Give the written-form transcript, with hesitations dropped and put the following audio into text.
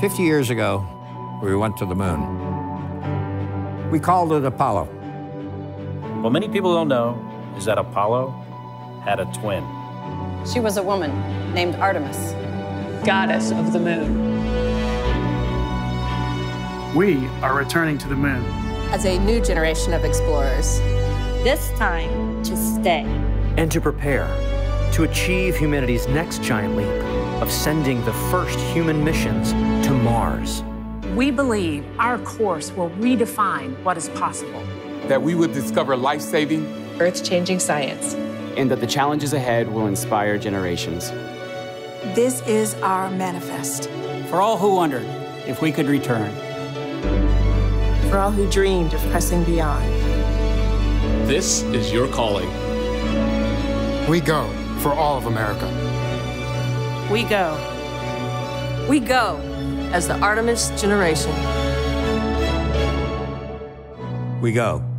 50 years ago, we went to the moon. We called it Apollo. What many people don't know is that Apollo had a twin. She was a woman named Artemis, goddess of the moon. We are returning to the moon as a new generation of explorers. This time to stay. And to prepare to achieve humanity's next giant leap of sending the first human missions to Mars. We believe our course will redefine what is possible. That we would discover life-saving, earth-changing science. And that the challenges ahead will inspire generations. This is our manifest. For all who wondered if we could return. For all who dreamed of pressing beyond. This is your calling. We go for all of America. We go. We go as the Artemis generation. We go.